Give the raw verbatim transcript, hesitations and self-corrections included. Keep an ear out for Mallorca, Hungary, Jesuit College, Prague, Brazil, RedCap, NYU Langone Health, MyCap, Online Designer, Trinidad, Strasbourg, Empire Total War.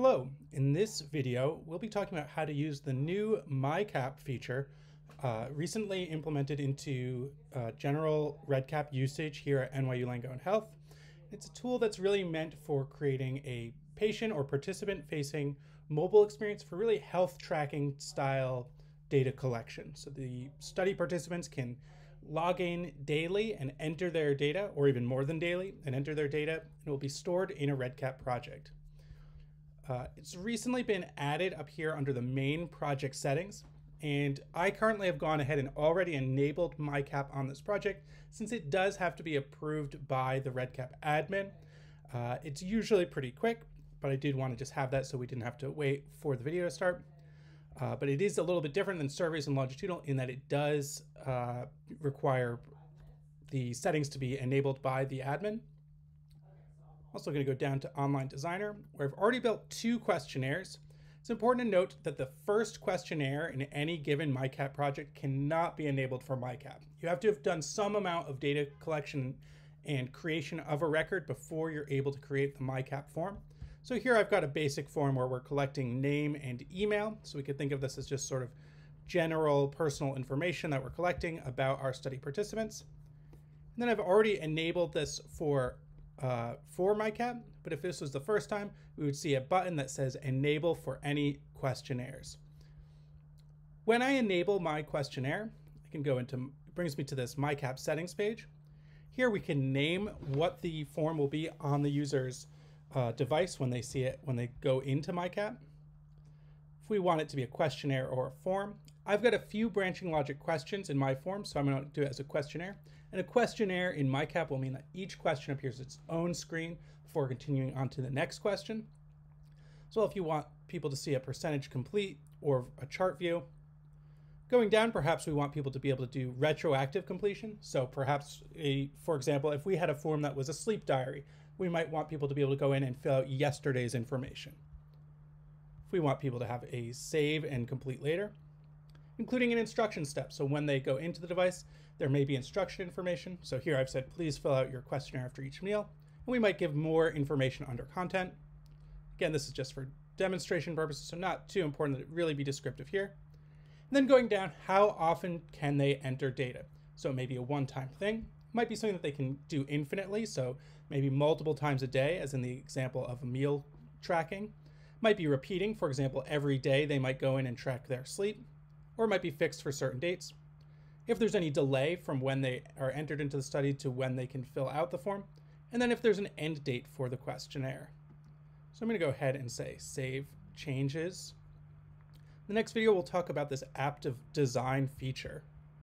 Hello, in this video, we'll be talking about how to use the new MyCap feature uh, recently implemented into uh, general RedCap usage here at N Y U Langone Health. It's a tool that's really meant for creating a patient or participant-facing mobile experience for really health tracking style data collection. So the study participants can log in daily and enter their data, or even more than daily, and enter their data, and it will be stored in a RedCap project. Uh, it's recently been added up here under the main project settings, and I currently have gone ahead and already enabled MyCap on this project since it does have to be approved by the RedCap admin. Uh, it's usually pretty quick, but I did want to just have that so we didn't have to wait for the video to start. Uh, but it is a little bit different than surveys and longitudinal in that it does uh, require the settings to be enabled by the admin. Also going to go down to Online Designer, where I've already built two questionnaires. It's important to note that the first questionnaire in any given MyCap project cannot be enabled for MyCap. You have to have done some amount of data collection and creation of a record before you're able to create the MyCap form. So here I've got a basic form where we're collecting name and email. So we could think of this as just sort of general personal information that we're collecting about our study participants. And then I've already enabled this for Uh, for MyCap, but if this was the first time, we would see a button that says enable for any questionnaires. When I enable my questionnaire, I can go into, it brings me to this MyCap settings page. Here we can name what the form will be on the user's uh, device when they see it, when they go into MyCap. If we want it to be a questionnaire or a form, I've got a few branching logic questions in my form, so I'm going to do it as a questionnaire. And a questionnaire in MyCap will mean that each question appears on its own screen before continuing on to the next question. So if you want people to see a percentage complete or a chart view, going down, perhaps we want people to be able to do retroactive completion. So perhaps, a, for example, if we had a form that was a sleep diary, we might want people to be able to go in and fill out yesterday's information. If we want people to have a save and complete later, including an instruction step. So when they go into the device, there may be instruction information. So here I've said, please fill out your questionnaire after each meal. And we might give more information under content. Again, this is just for demonstration purposes, so not too important that it really be descriptive here. And then going down, how often can they enter data? So it may be a one-time thing. It might be something that they can do infinitely. So maybe multiple times a day, as in the example of meal tracking. It might be repeating. For example, every day they might go in and track their sleep, or it might be fixed for certain dates. If there's any delay from when they are entered into the study to when they can fill out the form, and then if there's an end date for the questionnaire. So I'm gonna go ahead and say save changes. The next video, we'll talk about this adaptive design feature.